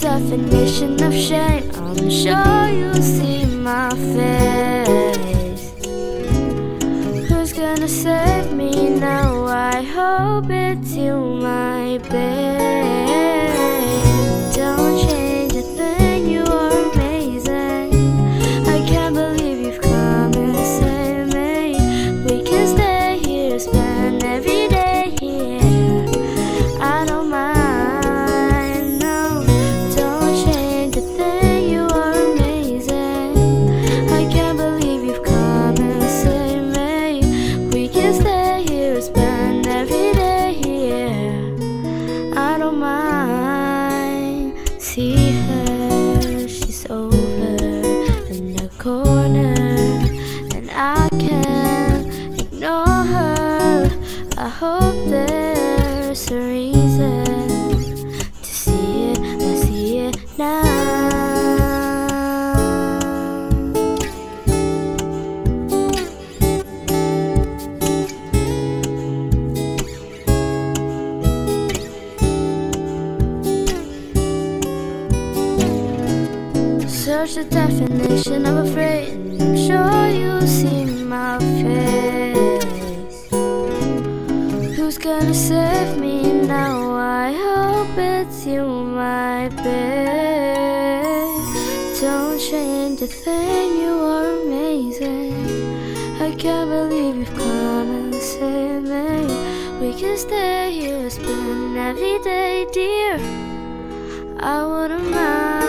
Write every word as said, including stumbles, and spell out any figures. Definition of shame, I'm sure you'll see my face. Who's gonna save me now? I hope it's you, my babe. Don't change a thing, you are amazing. I can't believe you've come and saved me. We can stay here, spend every day here. I don't mind. See her, she's over in the corner, and I can't ignore her. I hope there's a reason to see it, I see it now. Search the definition of a phrase, and I'm sure you'll see my face. Who's gonna save me now? I hope it's you, my babe. Don't change a thing, you are amazing. I can't believe you've come and saved me. We can stay here, spend every day, dear. I wouldn't mind.